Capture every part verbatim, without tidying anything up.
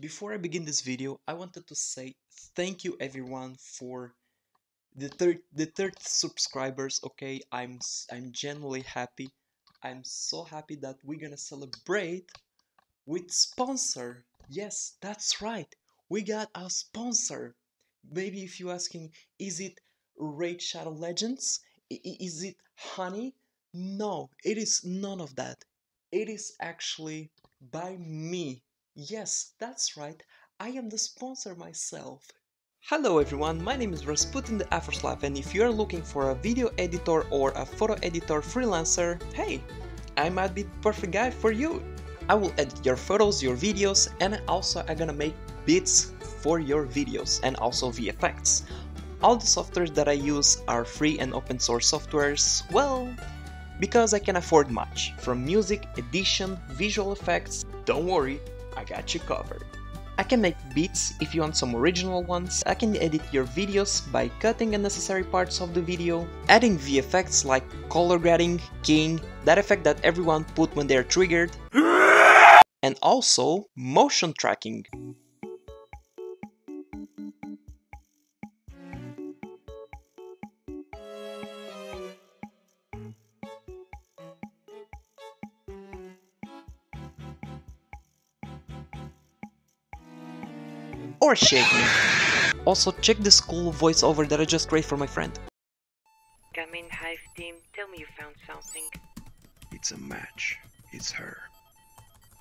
Before I begin this video, I wanted to say thank you everyone for the third the third subscribers. Okay, I'm I'm genuinely happy. I'm so happy that we're gonna celebrate with sponsor. Yes, that's right. We got our sponsor. Maybe if you're asking, is it Raid Shadow Legends? I is it Honey? No, it is none of that. It is actually by me. Yes, that's right, I am the sponsor myself. Hello everyone, my name is Rasputin the Afroslav, and if you are looking for a video editor or a photo editor freelancer, hey, I might be the perfect guy for you. I will edit your photos, your videos, and also I'm gonna make beats for your videos and also V F X. All the softwares that I use are free and open source softwares, well, because I can afford much. From music, edition, visual effects, don't worry, I got you covered. I can make beats if you want some original ones, I can edit your videos by cutting unnecessary parts of the video, adding V F X like color grading, keying, that effect that everyone put when they're triggered, and also motion tracking. Or shaking. Also, check this cool voiceover that I just created for my friend. Come in, Hive team. Tell me you found something. It's a match. It's her.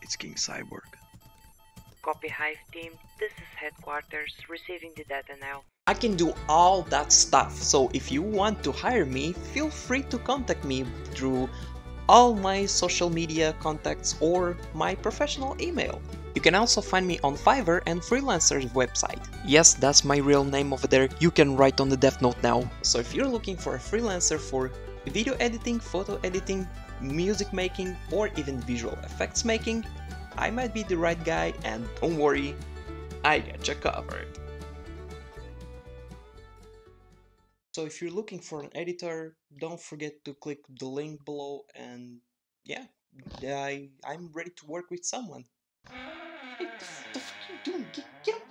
It's King Cyborg. Copy, Hive team. This is headquarters. Receiving the data now. I can do all that stuff. So if you want to hire me, feel free to contact me through all my social media contacts or my professional email. You can also find me on Fiverr and Freelancer's website. Yes, that's my real name over there, you can write on the Death Note now. So if you're looking for a freelancer for video editing, photo editing, music making, or even visual effects making, I might be the right guy, and don't worry, I got you covered. So if you're looking for an editor, don't forget to click the link below, and yeah, I, I'm ready to work with someone. What the fuck are you doing? Get, get up!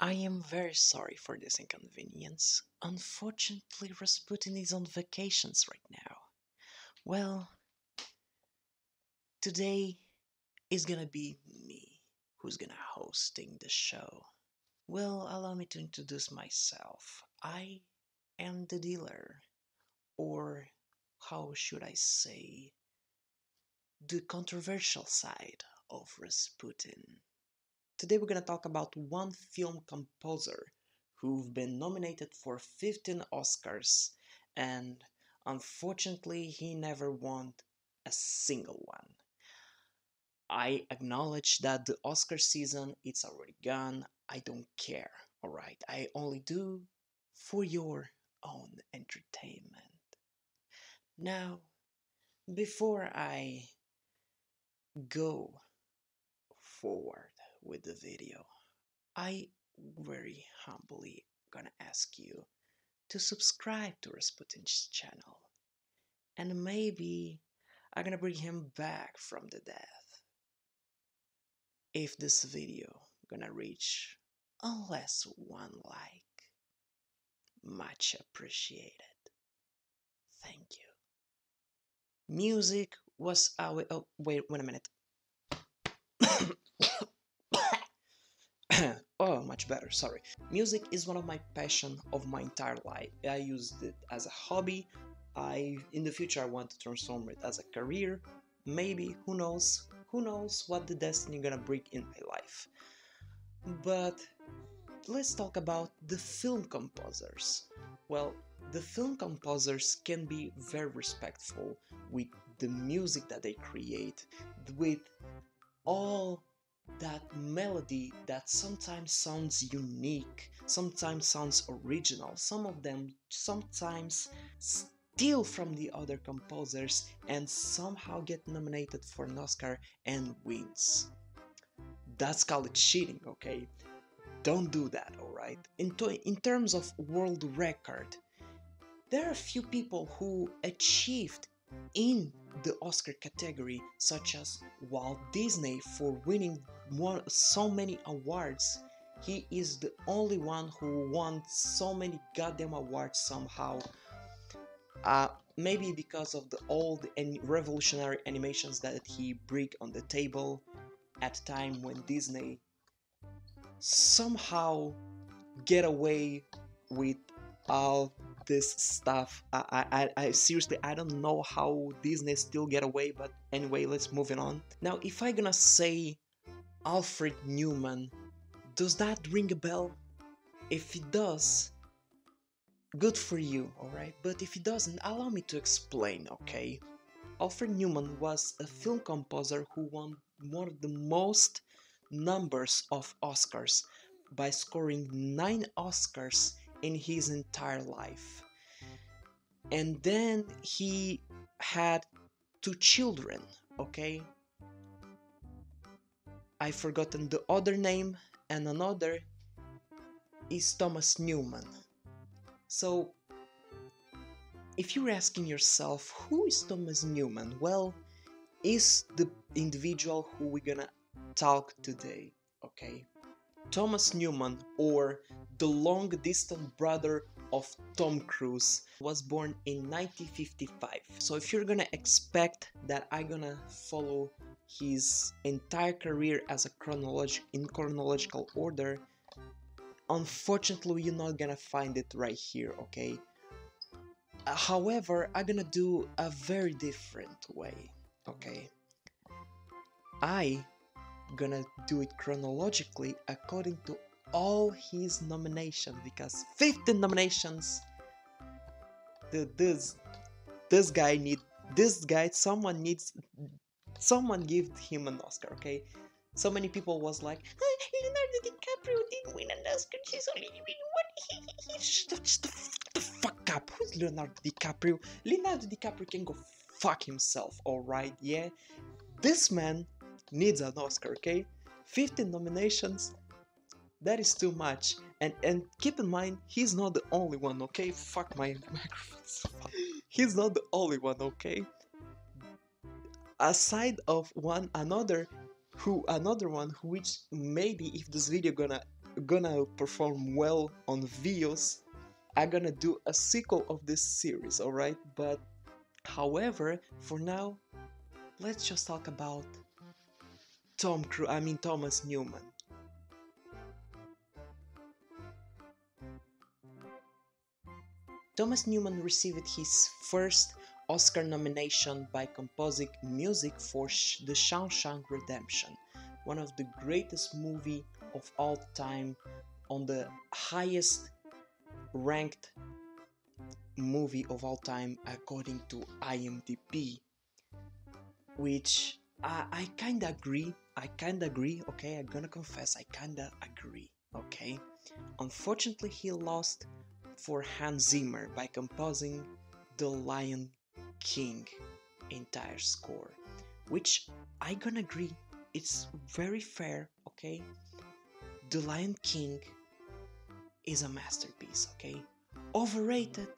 I am very sorry for this inconvenience. Unfortunately, Rasputin is on vacations right now. Well, today is gonna be me who's gonna hosting the show. Well, allow me to introduce myself. I am the dealer, or how should I say, the controversial side of Rasputin. Today we're gonna talk about one film composer who've been nominated for fifteen Oscars, and unfortunately he never won a single one. I acknowledge that the Oscar season, it's already gone, I don't care, alright? I only do for your own entertainment. Now, before I go forward with the video, I very humbly gonna ask you to subscribe to Rasputin's channel, and maybe I'm gonna bring him back from the death. If this video gonna reach unless one like, much appreciated. Thank you. Music was our... Oh, wait, wait a minute. Oh, much better, sorry. Music is one of my passion of my entire life. I used it as a hobby. I, in the future, I want to transform it as a career. Maybe, who knows? Who knows what the destiny gonna bring in my life. But let's talk about the film composers. Well, the film composers can be very respectful with the music that they create, with all that melody that sometimes sounds unique, sometimes sounds original, some of them sometimes steal from the other composers and somehow get nominated for an Oscar and wins. That's called cheating, okay? Don't do that, alright? In, in terms of world record, There are few people who achieved in the Oscar category, such as Walt Disney, for winning more, so many awards. He is the only one who won so many goddamn awards somehow. Uh, maybe because of the old and revolutionary animations that he brought on the table at a time when Disney somehow get away with all this stuff. I, I, I seriously, I don't know how Disney still get away, but anyway, let's move on. Now, if I'm gonna say Alfred Newman, does that ring a bell? If it does, good for you, alright? But if it doesn't, allow me to explain, okay? Alfred Newman was a film composer who won one of the most numbers of Oscars by scoring nine Oscars in his entire life, and then he had two children, okay? I've forgotten the other name, and another is Thomas Newman. So if you're asking yourself, who is Thomas Newman? Well, is the individual who we're gonna talk today, okay? Thomas Newman, or the long-distant brother of Tom Cruise, was born in nineteen fifty-five. So if you're gonna expect that I'm gonna follow his entire career as a chronolog- in chronological order, unfortunately you're not gonna find it right here, okay? However, I'm gonna do a very different way, okay? I gonna do it chronologically according to all his nominations, because fifteen nominations, the, this this guy need this guy someone needs someone give him an Oscar, okay? So many people was like, Leonardo DiCaprio didn't win an Oscar, she's only winning one. Shut the fuck up. Who's Leonardo DiCaprio? Leonardo DiCaprio can go fuck himself, alright? Yeah, this man needs an Oscar, okay? fifteen nominations, that is too much. And and keep in mind, he's not the only one, okay? Fuck my microphone. He's not the only one, okay? Aside of one another, who another one, which maybe if this video gonna gonna perform well on views, I'm gonna do a sequel of this series, alright? But however, for now, let's just talk about Tom Cruise, I mean Thomas Newman. Thomas Newman received his first Oscar nomination by composing music for The Shawshank Redemption, one of the greatest movies of all time, on the highest ranked movie of all time according to I M D B, which I, I kinda agree, I kinda agree, okay, I'm gonna confess, I kinda agree, okay? Unfortunately, he lost for Hans Zimmer by composing the Lion King entire score, which I gonna agree, it's very fair, okay? The Lion King is a masterpiece, okay? Overrated,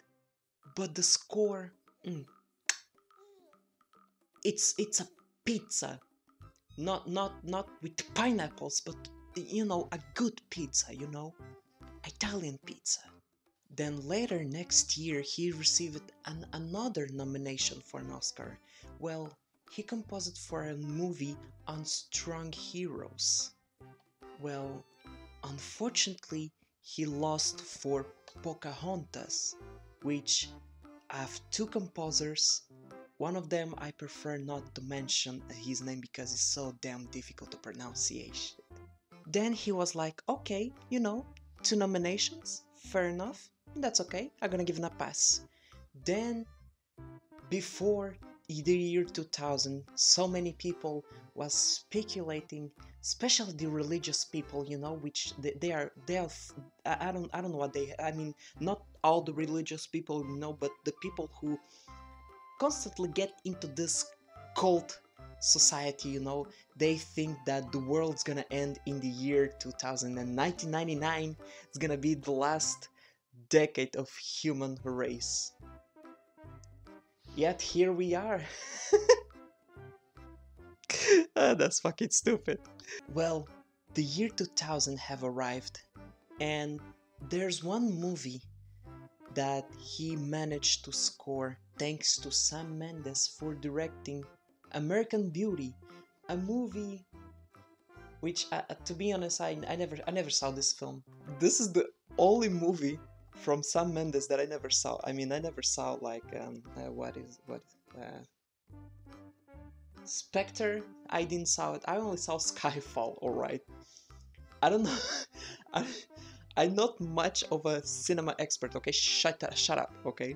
but the score, mm, it's, it's a pizza, not not not with pineapples, but you know, a good pizza, you know, Italian pizza. Then later next year he received an, another nomination for an Oscar. Well, he composed for a movie Unsung Heroes. Well, unfortunately he lost for Pocahontas, which I have two composers. One of them, I prefer not to mention his name because it's so damn difficult to pronunciation. Then he was like, okay, you know, two nominations, fair enough, that's okay, I'm gonna give him a pass. Then, before the year two thousand, so many people was speculating, especially the religious people, you know, which they, they are, they are, I don't, I don't know what they, I mean, not all the religious people, you know, but the people who constantly get into this cult society, you know, they think that the world's gonna end in the year two thousand and nineteen ninety-nine, it's gonna be the last decade of human race. Yet here we are. Ah, that's fucking stupid. Well, the year two thousand have arrived, and there's one movie that he managed to score thanks to Sam Mendes for directing American Beauty, a movie which, uh, to be honest, I, I never I never saw this film. This is the only movie from Sam Mendes that I never saw. I mean, I never saw like um, uh, what is what uh, Spectre. I didn't saw it. I only saw Skyfall. All right. I don't know. I, I'm not much of a cinema expert, okay? Shut up, shut up, okay?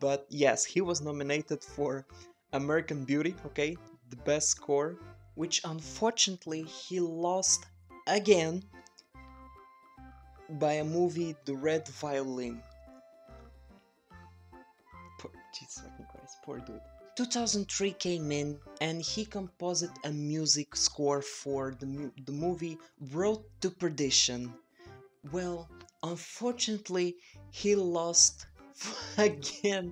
But yes, he was nominated for American Beauty, okay? The best score, which unfortunately he lost again by a movie, The Red Violin. Poor, Jesus fucking Christ, poor dude. two thousand three came in and he composed a music score for the, the movie Road to Perdition. Well, unfortunately, he lost again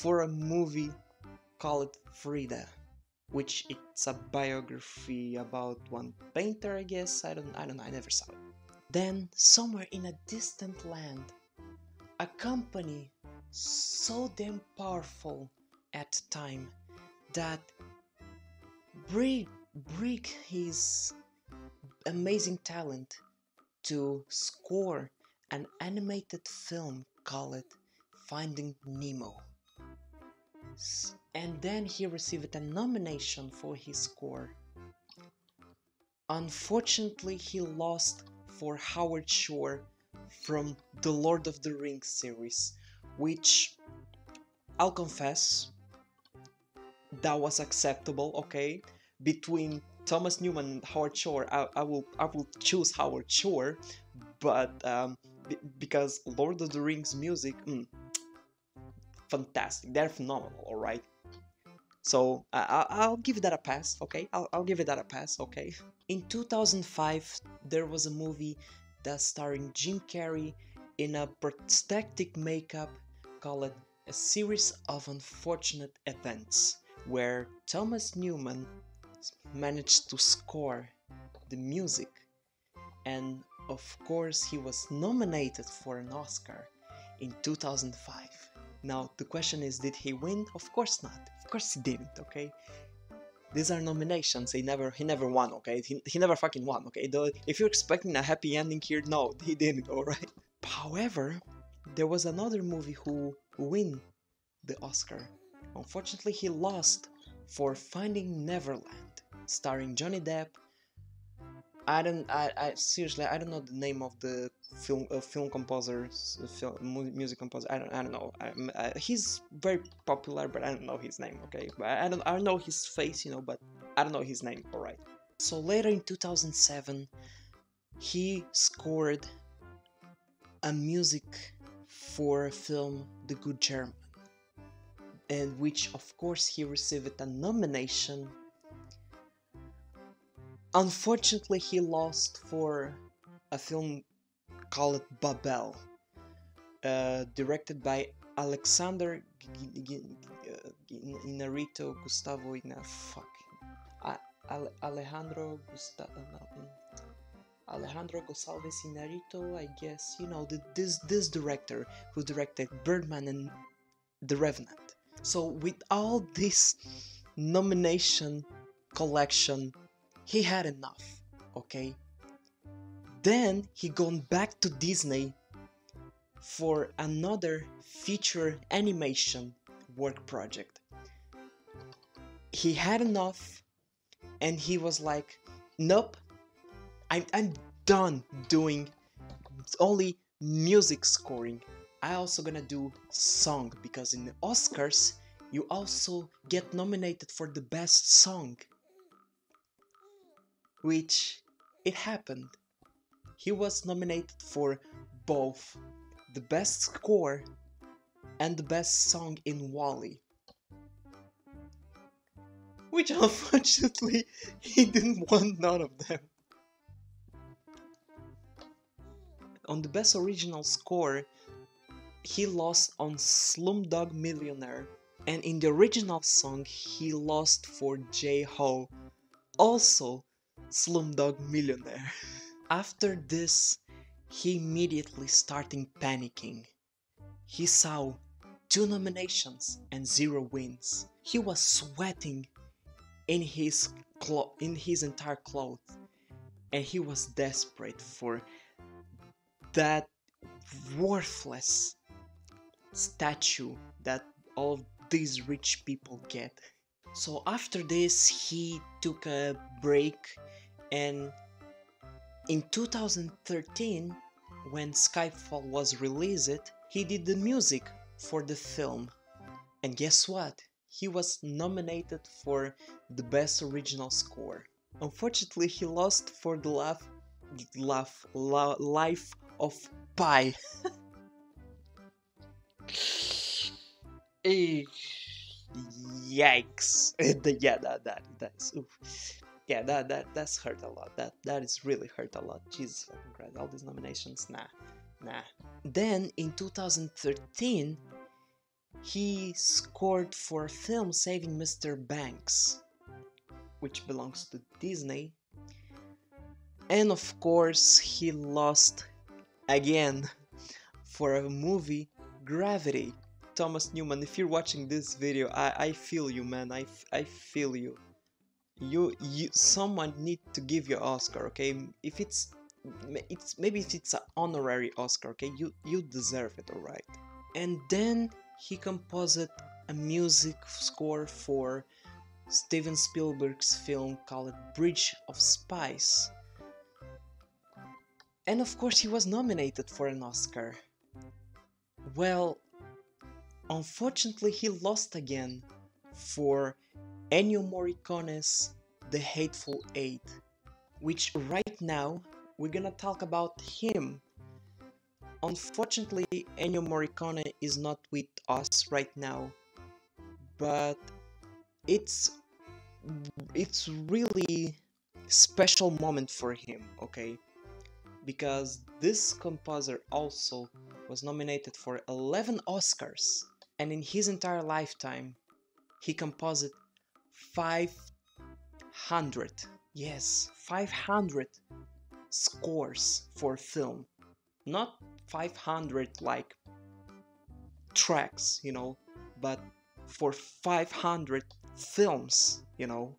for a movie called Frida, which it's a biography about one painter, I guess. I don't, I don't know. I never saw it. Then, somewhere in a distant land, a company so damn powerful at the time that break, break his amazing talent to score an animated film called Finding Nemo. And then he received a nomination for his score. Unfortunately, he lost for Howard Shore from the Lord of the Rings series, which, I'll confess, that was acceptable, okay? Between Thomas Newman and Howard Shore, I, I will I will choose Howard Shore, but um, b because Lord of the Rings music, mm, fantastic, they're phenomenal, all right. So I, I'll give that a pass, okay? I'll I'll give it that a pass, okay? In two thousand five, there was a movie that's starring Jim Carrey in a prosthetic makeup called A Series of Unfortunate Events, where Thomas Newman managed to score the music, and of course he was nominated for an Oscar in two thousand five. Now the question is, did he win? Of course not. Of course he didn't, okay? These are nominations. He never he never won, okay? He, he never fucking won, okay? The, if you're expecting a happy ending here, no, he didn't, alright? However, there was another movie who win the Oscar. Unfortunately, he lost for Finding Neverland, starring Johnny Depp. I don't, I, I seriously, I don't know the name of the film, uh, film composer, uh, film, music composer. I don't, I don't know. I, I, he's very popular, but I don't know his name. Okay, but I don't, I don't know his face, you know, but I don't know his name. All right. So later in two thousand seven, he scored a music for a film, The Good German, and which of course he received a nomination. Unfortunately, he lost for a film called Babel, uh, directed by Alexander Iñárritu, Gustavo Ina, fuck, Alejandro Gustavo, Alejandro González Iñárritu, I guess, you know, the, this this director who directed Birdman and The Revenant. So with all this nomination collection, he had enough, okay? Then he gone back to Disney for another feature animation work project. He had enough and he was like, nope, I'm, I'm done doing only music scoring. I also gonna do song, because in the Oscars you also get nominated for the best song, which it happened. He was nominated for both the best score and the best song in WALL-E, which unfortunately he didn't want none of them. On the best original score, he lost on Slumdog Millionaire, and in the original song he lost for J-Ho, also Slumdog Millionaire. After this, he immediately started panicking. He saw two nominations and zero wins. He was sweating in his clo in his entire clothes, and he was desperate for that worthless statue that all of these rich people get. So after this, he took a break, and in two thousand thirteen, when Skyfall was released, he did the music for the film. And guess what? He was nominated for the Best Original Score. Unfortunately, he lost for the laugh, laugh, la, Life of Pi. Yikes! yeah, that that that's oof. yeah, that that that's hurt a lot. That that is really hurt a lot. Jesus fucking Christ! All these nominations, nah, nah. Then in two thousand thirteen, he scored for a film, Saving Mister Banks, which belongs to Disney, and of course he lost again for a movie, Gravity. Thomas Newman, if you're watching this video, I, I feel you, man. I, I feel you. you. You, someone need to give you Oscar, okay? If it's, it's maybe if it's an honorary Oscar, okay? You, you deserve it, all right? And then he composed a music score for Steven Spielberg's film called Bridge of Spies. And of course, he was nominated for an Oscar. Well, unfortunately, he lost again for Ennio Morricone's The Hateful Eight, which right now we're gonna talk about him. Unfortunately, Ennio Morricone is not with us right now, but it's it's really special moment for him, okay? Because this composer also was nominated for eleven Oscars. And in his entire lifetime, he composed five hundred, yes, five hundred scores for film. Not five hundred like tracks, you know, but for five hundred films, you know.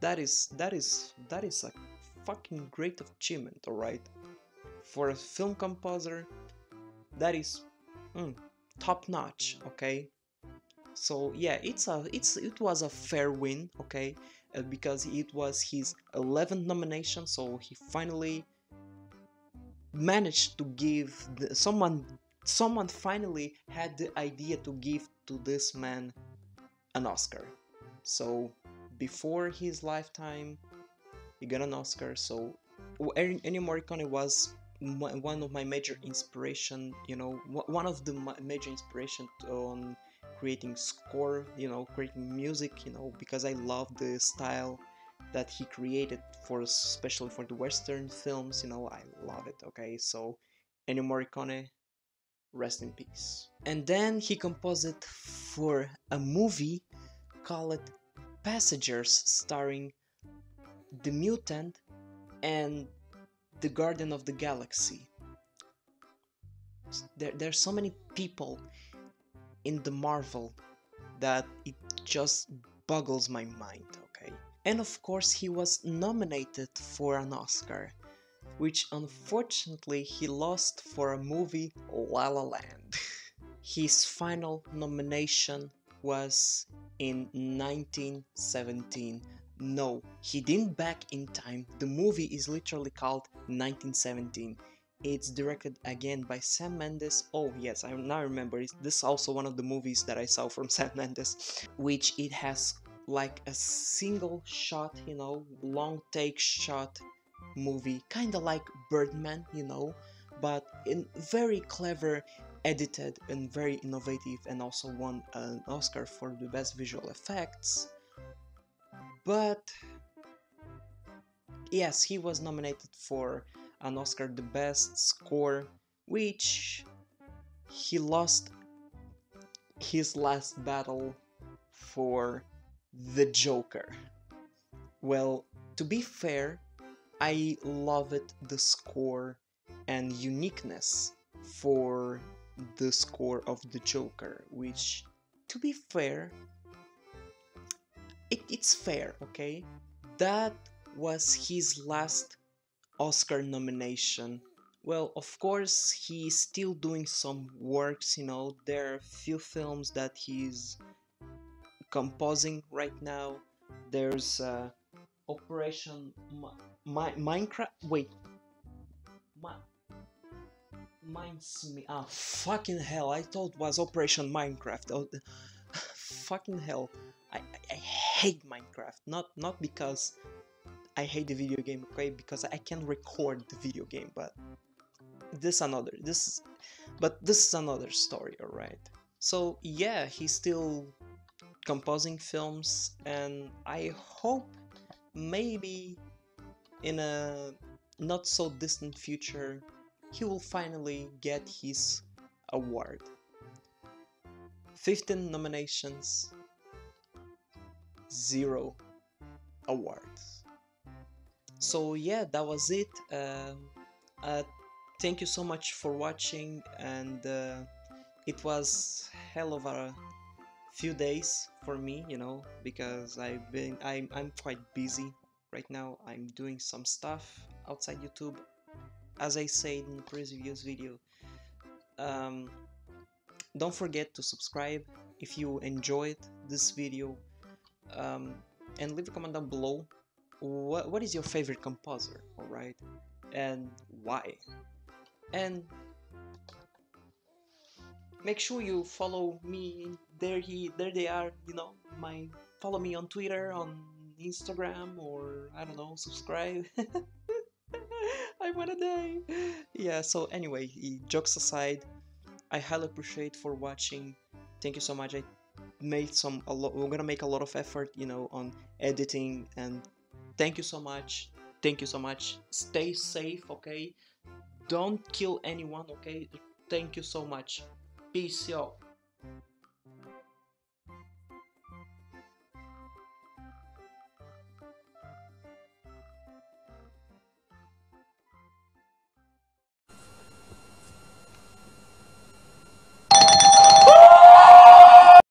That is, that is, that is a fucking great achievement, alright? For a film composer, that is mm, top-notch, okay? So yeah, it's a it's it was a fair win, okay? Uh, because it was his eleventh nomination, so he finally managed to give the, someone someone finally had the idea to give to this man an Oscar. So before his lifetime, he got an Oscar. So Ennio Morricone was one of my major inspiration, you know, one of the major inspiration on creating score, you know, creating music, you know, because I love the style that he created for, especially for the Western films, you know, I love it, okay? So, Ennio Morricone, rest in peace. And then he composed for a movie called Passengers, starring The Mutant and The Guardian of the Galaxy. There, there are so many people in the Marvel that it just boggles my mind, okay? And of course he was nominated for an Oscar, which unfortunately he lost for a movie, La La Land. His final nomination was in nineteen seventeen. No, he didn't back in time. The movie is literally called nineteen seventeen. It's directed again by Sam Mendes. Oh yes, I now remember. It's, this is also one of the movies that I saw from Sam Mendes, which it has like a single shot, you know, long take shot movie, kind of like Birdman, you know, but in very clever, edited and very innovative, and also won an Oscar for the best visual effects. But yes, he was nominated for an Oscar, the best score, which he lost his last battle for the Joker. Well, to be fair, I loved the score and uniqueness for the score of the Joker, which, to be fair, it, it's fair, okay? That was his last Oscar nomination. Well, of course, he's still doing some works, you know, there are few films that he's composing right now. There's uh, Operation Ma Mi Minecraft, wait, Ma Minds me, ah, fucking hell, I thought it was Operation Minecraft, oh, fucking hell, I, I, I hate Minecraft, not, not because I hate the video game, okay, because I can record the video game, but this another, this is, but this is another story, alright? So, yeah, he's still composing films, and I hope maybe in a not so distant future he will finally get his award. fifteen nominations, zero awards. So yeah, that was it. Uh, uh, thank you so much for watching, and uh, it was hell of a few days for me, you know, because I've been I'm I'm quite busy right now. I'm doing some stuff outside YouTube. As I said in the previous video, um, don't forget to subscribe if you enjoyed this video, um, and leave a comment down below what, what is your favorite composer, alright, and why, and make sure you follow me, there he, there they are, you know, my, follow me on Twitter, on Instagram, or I don't know, subscribe. I wanna die! Yeah, so anyway, jokes aside, I highly appreciate for watching, thank you so much, I made some, a lot, we're gonna make a lot of effort, you know, on editing, and thank you so much, thank you so much, stay safe, okay, don't kill anyone, okay, thank you so much, peace, yo!